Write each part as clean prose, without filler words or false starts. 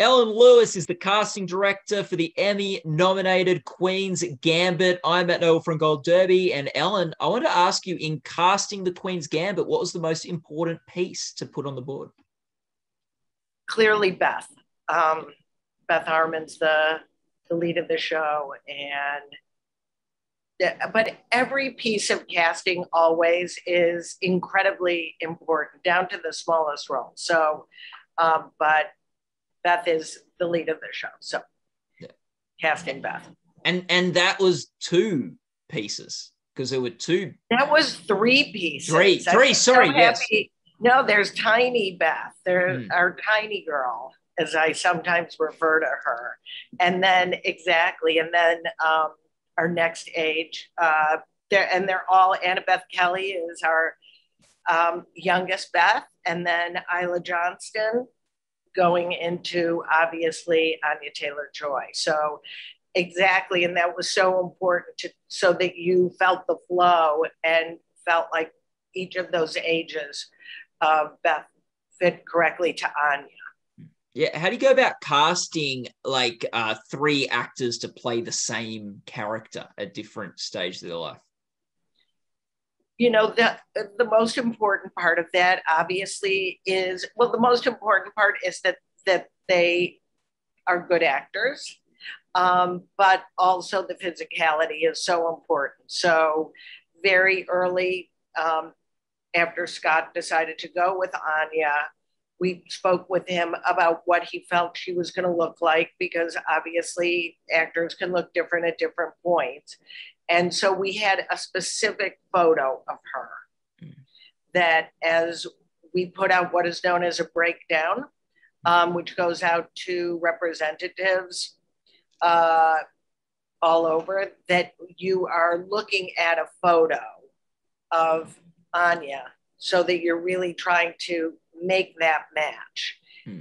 Ellen Lewis is the casting director for the Emmy-nominated Queen's Gambit. I'm Matt Noble from Gold Derby. And Ellen, I want to ask you, in casting the Queen's Gambit, what was the most important piece to put on the board? Clearly Beth. Beth Harmon's the lead of the show. But every piece of casting always is incredibly important, down to the smallest role. So, but Beth is the lead of the show, so yeah. Casting Beth. And that was two pieces, because there were two. That was three pieces. Three. Sorry, so yes. No, there's Tiny Beth. There's our tiny girl, as I sometimes refer to her. And then exactly, and then our next age. And they're all Anna Beth Kelly is our youngest Beth, and then Isla Johnston, going into, obviously, Anya Taylor-Joy. So exactly, and that was so important so that you felt the flow and felt like each of those ages of Beth fit correctly to Anya. Yeah, how do you go about casting like three actors to play the same character at different stages of their life? You know, the most important part of that, obviously, is, well, the most important part is that they are good actors, but also the physicality is so important. So very early, after Scott decided to go with Anya, we spoke with him about what he felt she was going to look like, because obviously actors can look different at different points. And so we had a specific photo of her that, as we put out what is known as a breakdown, which goes out to representatives all over, that you are looking at a photo of Anya so that you're really trying to make that match.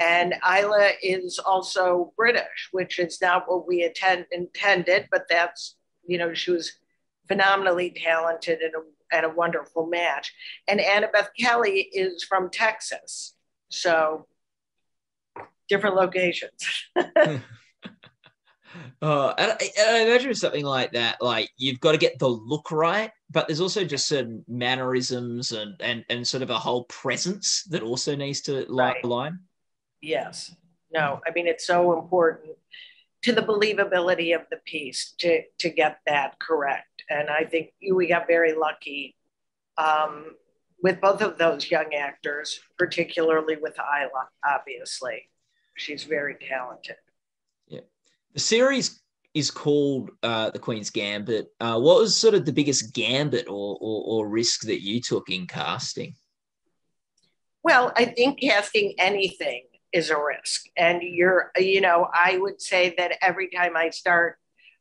And Isla is also British, which is not what we intended, but that's, you know, she was phenomenally talented and a wonderful match. And Anna Beth Kelly is from Texas. So different locations. I imagine something like that, like you've got to get the look right, but there's also just certain mannerisms and sort of a whole presence that also needs to line. Yes. No, I mean, it's so important to the believability of the piece to get that correct. And I think we got very lucky with both of those young actors, particularly with Isla, obviously. She's very talented. Yeah. The series is called The Queen's Gambit. What was sort of the biggest gambit or risk that you took in casting? Well, I think casting anything is a risk. And I would say that every time I start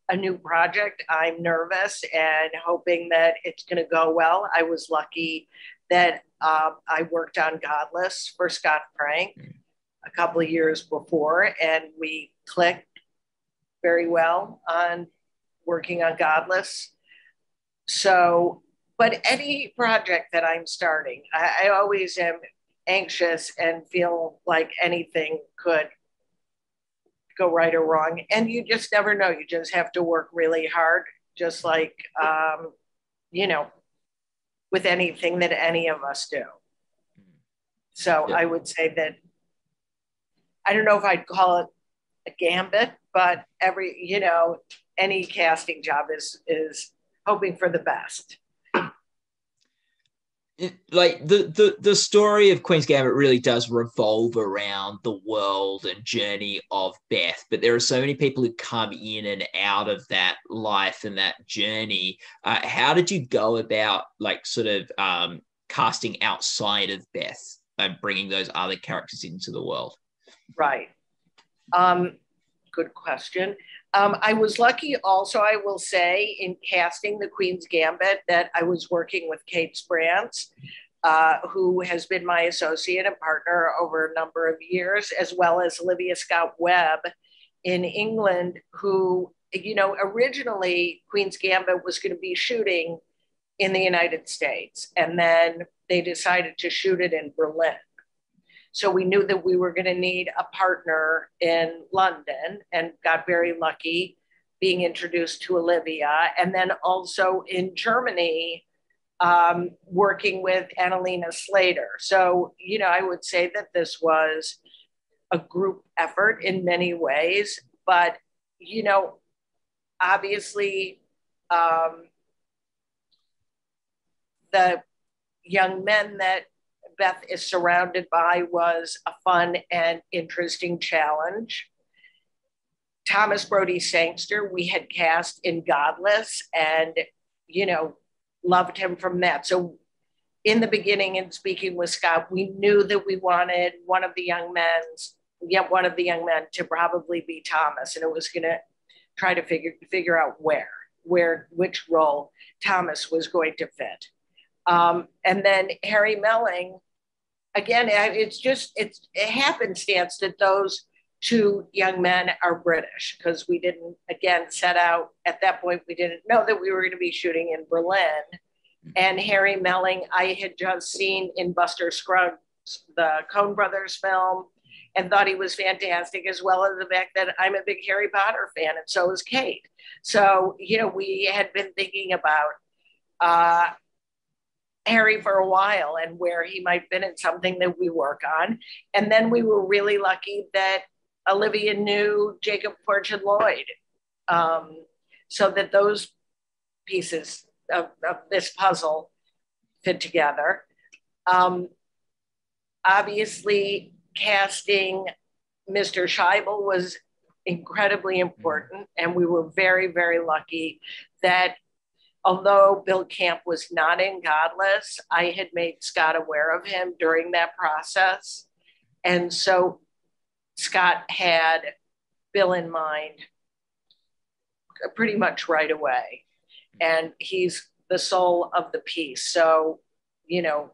a new project, I'm nervous and hoping that it's going to go well. I was lucky that I worked on Godless for Scott Frank a couple of years before, and we clicked very well on working on Godless. So, but any project that I'm starting, I always am anxious and feel like anything could go right or wrong, and you just never know. You just have to work really hard, just like with anything that any of us do. So yeah. I would say that, I don't know if I'd call it a gambit, but any casting job is hoping for the best. Like the story of Queen's Gambit really does revolve around the world and journey of Beth, but there are so many people who come in and out of that life and that journey. How did you go about casting outside of Beth and bringing those other characters into the world? Right. Good question. I was lucky also, I will say, in casting The Queen's Gambit, that I was working with Kate Sprantz, who has been my associate and partner over a number of years, as well as Olivia Scott Webb in England, who, originally Queen's Gambit was going to be shooting in the United States, and then they decided to shoot it in Berlin. So we knew that we were going to need a partner in London, and got very lucky being introduced to Olivia. And then also in Germany, working with Annalena Slater. So, you know, I would say that this was a group effort in many ways, but, you know, obviously the young men that Beth is surrounded by was a fun and interesting challenge. Thomas Brodie Sangster, we had cast in Godless, and, you know, loved him from that. So in the beginning, in speaking with Scott, we knew that we wanted one of the young men's, to probably be Thomas, and it was going to try to figure out which role Thomas was going to fit. And then Harry Melling, again, it's a happenstance that those two young men are British, because we didn't, again, set out at that point. We didn't know that we were going to be shooting in Berlin. And Harry Melling, I had just seen in Buster Scruggs, the Coen Brothers film, and thought he was fantastic, as well as the fact that I'm a big Harry Potter fan, and so is Kate. So, you know, we had been thinking about Harry for a while and where he might fit in something that we work on. And then we were really lucky that Olivia knew Jacob Fortune-Lloyd, so that those pieces of this puzzle fit together. Obviously, casting Mr. Scheibel was incredibly important, and we were very, very lucky that although Bill Camp was not in Godless, I had made Scott aware of him during that process. And so Scott had Bill in mind pretty much right away. And he's the soul of the piece. So, you know,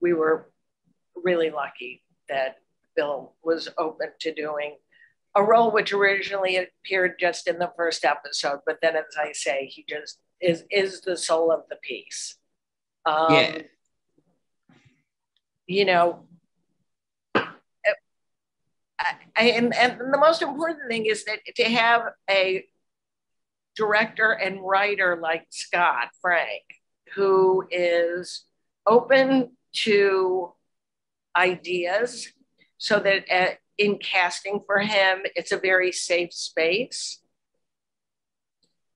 we were really lucky that Bill was open to doing a role which originally appeared just in the first episode. But then, as I say, he just is the soul of the piece. Yeah. You know, and the most important thing is that to have a director and writer like Scott Frank, who is open to ideas, so that in casting for him, it's a very safe space.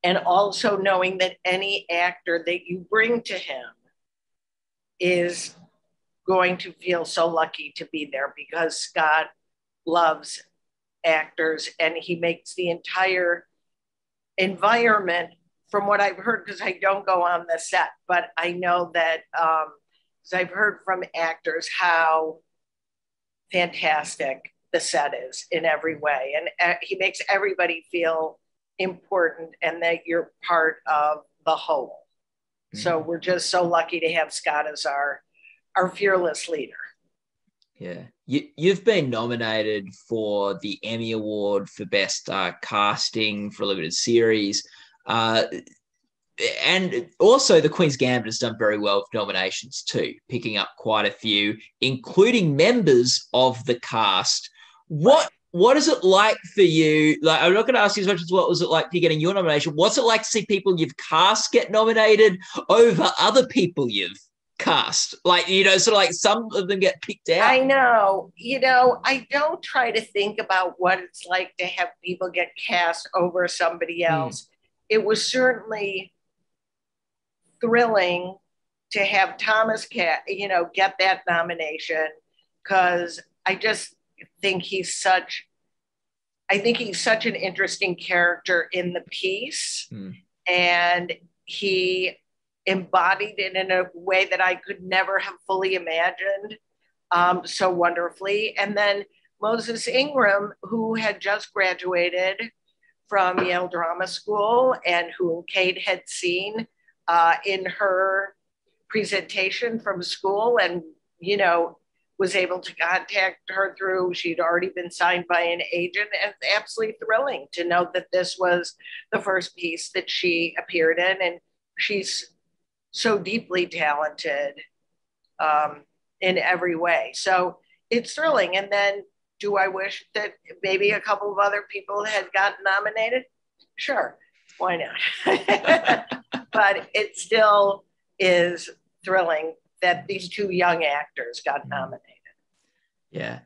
And also knowing that any actor that you bring to him is going to feel so lucky to be there, because Scott loves actors, and he makes the entire environment, from what I've heard, because I don't go on the set, but I know that, because I've heard from actors how fantastic the set is in every way. And he makes everybody feel important and that you're part of the whole. Mm-hmm. So we're just so lucky to have Scott as our fearless leader. Yeah. You've been nominated for the Emmy Award for Best Casting for a Limited Series. And also The Queen's Gambit has done very well with nominations too, picking up quite a few, including members of the cast. What is it like for you? Like, I'm not going to ask you as much as what was it like for you getting your nomination. What's it like to see people you've cast get nominated over other people you've cast? Like, you know, sort of like some of them get picked out. I know. You know, I don't try to think about what it's like to have people get cast over somebody else. Mm. It was certainly thrilling to have Thomas, you know, get that nomination, because I just think he's such an interesting character in the piece, and he embodied it in a way that I could never have fully imagined so wonderfully. And then Moses Ingram, who had just graduated from Yale Drama School and who Kate had seen in her presentation from school, and, you know, was able to contact her through, she'd already been signed by an agent. And absolutely thrilling to know that this was the first piece that she appeared in, and she's so deeply talented in every way. So it's thrilling. And then do I wish that maybe a couple of other people had gotten nominated? Sure, why not? But it still is thrilling that these two young actors got nominated. Yeah.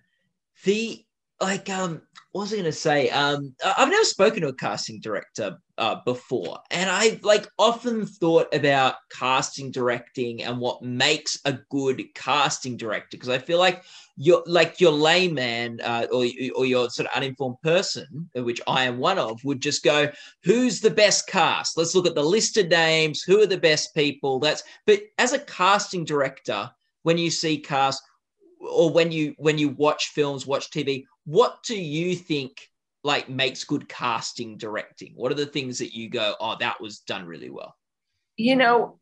The, like, what was I going to say? I've never spoken to a casting director before. And I've often thought about casting directing and what makes a good casting director. Because I feel like your layman or your sort of uninformed person, which I am one of, would just go, who's the best cast? Let's look at the list of names. Who are the best people? But as a casting director, when you see cast, or when you watch films, watch TV, what do you think makes good casting directing? What are the things that you go, oh, that was done really well? You know,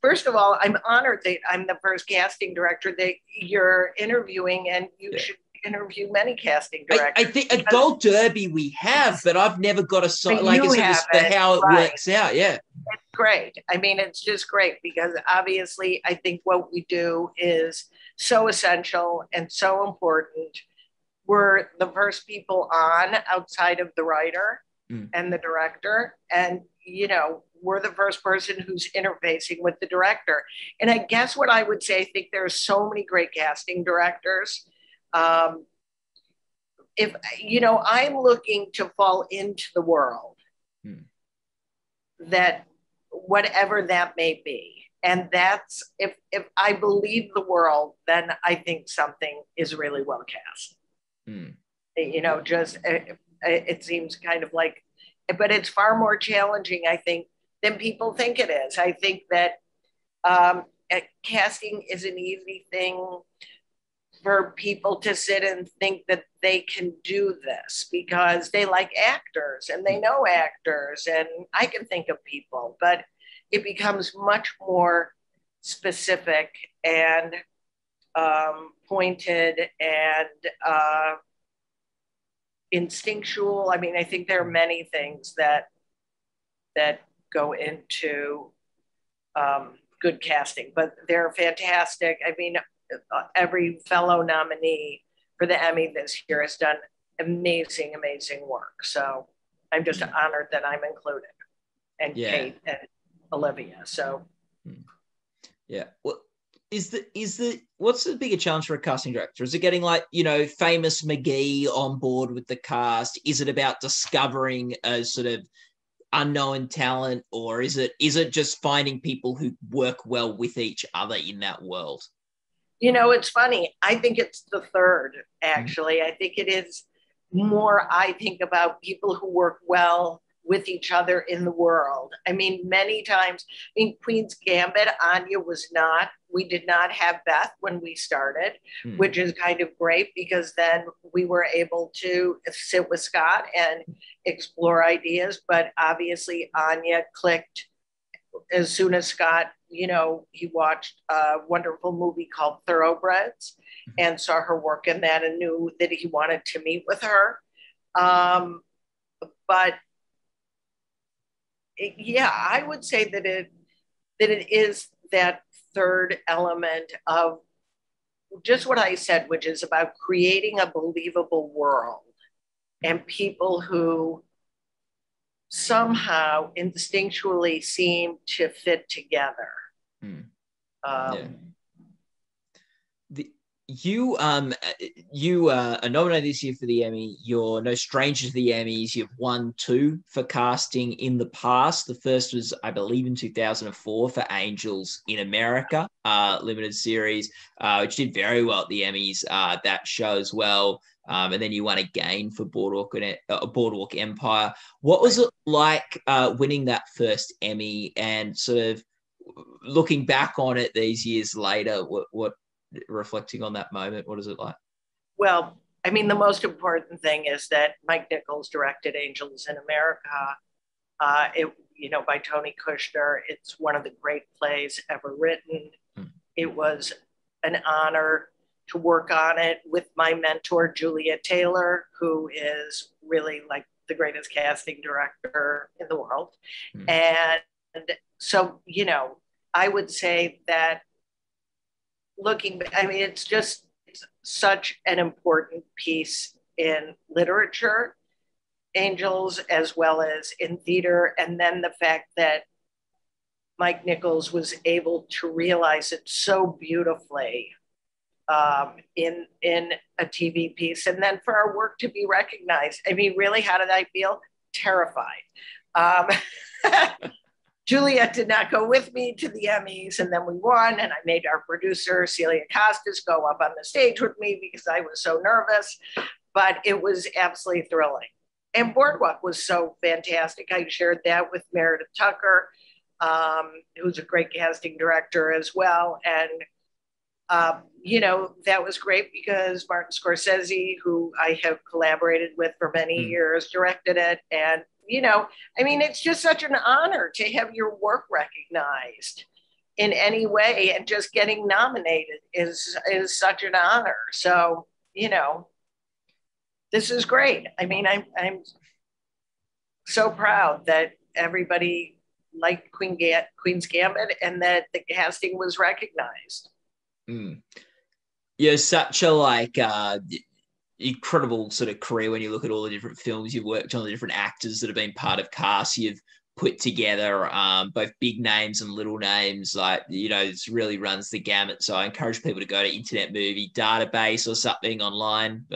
first of all, I'm honored that I'm the first casting director that you're interviewing, and you should interview many casting directors. I think a Gold Derby we have, but I've never got a song like this for how it works out. Yeah. It's great. I mean, it's just great, because obviously I think what we do is so essential and so important. We're the first people on outside of the writer and the director. And, you know, we're the first person who's interfacing with the director. And I guess what I would say, I think there are so many great casting directors. If, you know, I'm looking to fall into the world that whatever that may be. And that's, if I believe the world, then I think something is really well cast. You know, just, it seems kind of like, but it's far more challenging, I think, than people think it is. I think that casting is an easy thing for people to sit and think that they can do this because they like actors and they know actors, and I can think of people, but it becomes much more specific and pointed and instinctual. I mean, I think there are many things that go into good casting, but they're fantastic. I mean, every fellow nominee for the Emmy this year has done amazing, amazing work. So I'm just honored that I'm included, and Kate and Olivia. So, yeah. Well, what's the bigger challenge for a casting director? Is it getting famous McGee on board with the cast? Is it about discovering a sort of unknown talent, or is it just finding people who work well with each other in that world? You know, it's funny. I think it's the third, actually. I think it is more, I think, about people who work well with each other in the world. I mean, many times, Queen's Gambit, Anya we did not have Beth when we started, which is kind of great, because then we were able to sit with Scott and explore ideas. But obviously Anya clicked as soon as Scott, he watched a wonderful movie called Thoroughbreds and saw her work in that and knew that he wanted to meet with her. But yeah, I would say that it is that third element of just what I said, which is about creating a believable world and people who somehow instinctually seem to fit together. You are nominated this year for the Emmy. You're no stranger to the Emmys. You've won 2 for casting in the past. The first was, I believe, in 2004 for Angels in America, limited series, which did very well at the Emmys, that show as well. And then you won again for Boardwalk Empire. What was it like winning that first Emmy, and sort of looking back on it these years later, reflecting on that moment, what is it like? Well, I mean, the most important thing is that Mike Nichols directed Angels in America, by Tony Kushner. It's one of the great plays ever written. It was an honor to work on it with my mentor, Julia Taylor, who is really the greatest casting director in the world. And so, I would say that, looking, I mean, it's such an important piece in literature, Angels, as well as in theater. And then the fact that Mike Nichols was able to realize it so beautifully in a TV piece. And then for our work to be recognized. I mean, really, how did I feel? Terrified. Juliet did not go with me to the Emmys, and then we won, and I made our producer, Celia Costas, go up on the stage with me because I was so nervous, but it was absolutely thrilling. And Boardwalk was so fantastic. I shared that with Meredith Tucker, who's a great casting director as well. And, you know, that was great because Martin Scorsese, who I have collaborated with for many years, directed it. And, you know, I mean, it's just such an honor to have your work recognized in any way, and just getting nominated is such an honor. So, you know, this is great. I mean, I'm so proud that everybody liked Queen's Gambit and that the casting was recognized. Mm. You're such a incredible sort of career when you look at all the different films you've worked on, the different actors that have been part of casts you've put together, both big names and little names. Like, you know, this really runs the gamut. So I encourage people to go to Internet Movie Database or something online,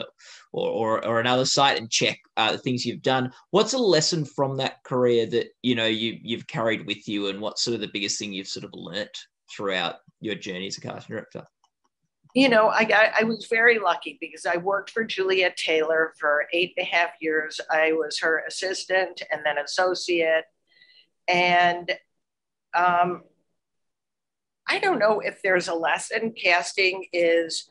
or another site, and check the things you've done. What's a lesson from that career that, you know, you've carried with you, and what's sort of the biggest thing you've sort of learnt throughout your journey as a casting director? You know, I was very lucky because I worked for Juliet Taylor for 8.5 years. I was her assistant and then associate. And I don't know if there's a lesson. Casting is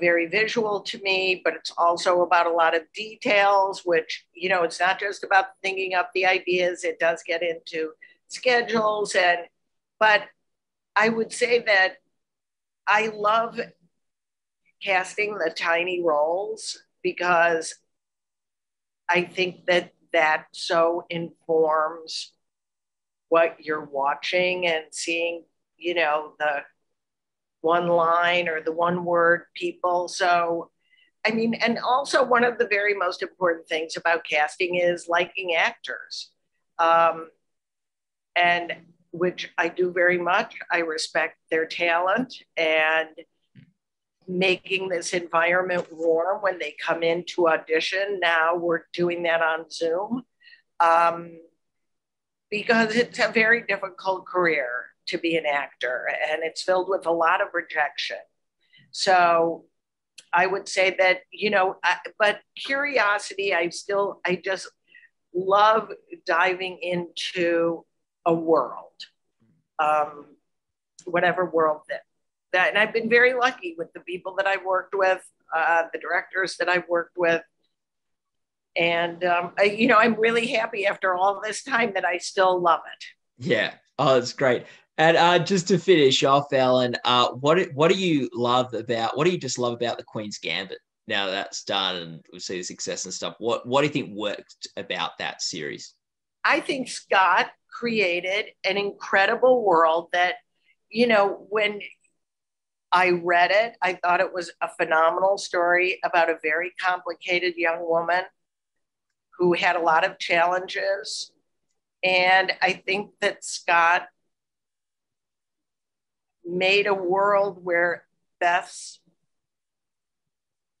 very visual to me, but it's also about a lot of details, which, you know, it's not just about thinking up the ideas. It does get into schedules. But I would say that I love casting the tiny roles because I think that so informs what you're watching and seeing, you know, the one line or the one word people. So, I mean, and also one of the very most important things about casting is liking actors, and which I do very much. I respect their talent, and making this environment warm when they come in to audition. Now we're doing that on Zoom, because it's a very difficult career to be an actor, and it's filled with a lot of rejection. So I would say that, you know, but curiosity, I just love diving into a world, whatever world that, and I've been very lucky with the people that I've worked with, the directors that I've worked with. And, you know, I'm really happy after all this time that I still love it. Yeah. Oh, it's great. And just to finish off, Ellen, what do you just love about The Queen's Gambit now that's done and we see the success and stuff? What do you think worked about that series? I think Scott created an incredible world that, you know, when I read it, I thought it was a phenomenal story about a very complicated young woman who had a lot of challenges. And I think that Scott made a world where Beth's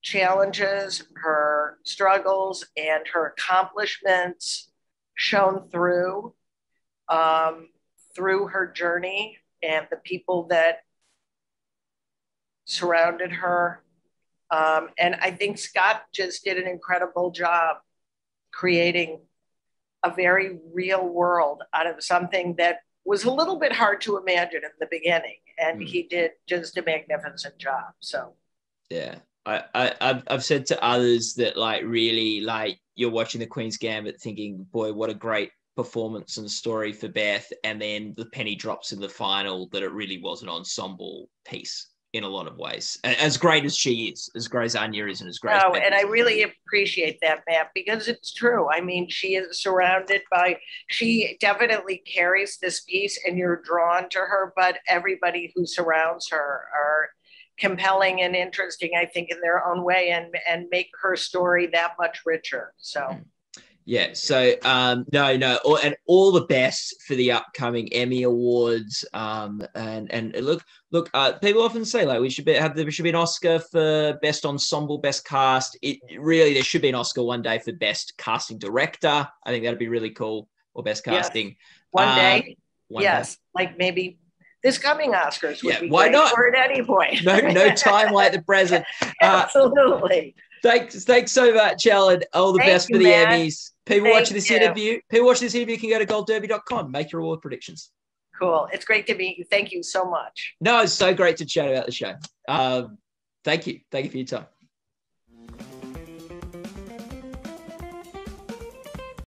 challenges, her struggles, and her accomplishments shone through, through her journey and the people that surrounded her. And I think Scott just did an incredible job creating a very real world out of something that was a little bit hard to imagine in the beginning. And he did just a magnificent job. So, yeah, I've said to others that, like, really, like, you're watching The Queen's Gambit thinking, boy, what a great performance and story for Beth. And then the penny drops in the final that it really was an ensemble piece in a lot of ways. As great as she is, as great as Anya is, and as great as Beth. And I really appreciate that, Matt, because it's true. I mean, she is surrounded by, she definitely carries this piece and you're drawn to her, but everybody who surrounds her are compelling and interesting, I think, in their own way, and make her story that much richer. So, yeah. So, and all the best for the upcoming Emmy Awards. Look, people often say like there should be an Oscar for best ensemble, best cast. There should be an Oscar one day for best casting director. I think that'd be really cool, or best casting. Yes. One day. Like maybe this coming Oscars would be why great, not? Or at any point. No time like the present. Absolutely. Thanks so much, Ellen. All the best for the Emmys. People watching this interview can go to goldderby.com, make your award predictions. Cool. It's great to meet you. Thank you so much. No, it's so great to chat about the show. Thank you. Thank you for your time.